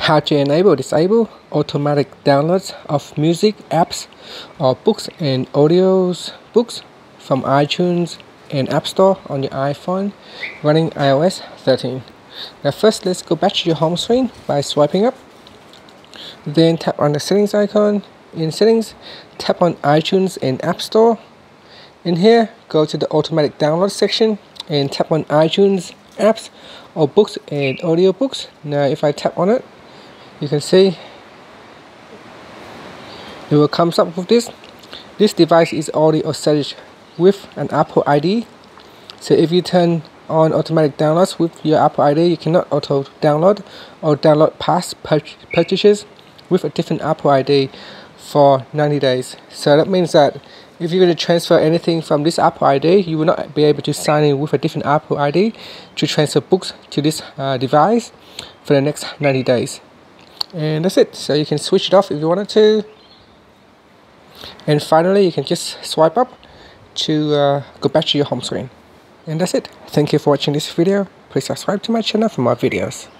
How to enable or disable automatic downloads of music apps or books and audios books from iTunes and App Store on your iPhone running iOS 13. Now first, let's go back to your home screen by swiping up. Then tap on the settings icon. In settings, tap on iTunes and App Store. In here, go to the automatic download section and tap on iTunes apps or books and audiobooks. Now if I tap on it, you can see it will come up with this. This device is already established with an Apple ID. So if you turn on automatic downloads with your Apple ID, you cannot auto download or download past purchases with a different Apple ID for 90 days. So that means that if you're going to transfer anything from this Apple ID, you will not be able to sign in with a different Apple ID to transfer books to this device for the next 90 days. And that's it. So you can switch it off if you wanted to. And finally, you can just swipe up to go back to your home screen. And that's it. Thank you for watching this video. Please subscribe to my channel for more videos.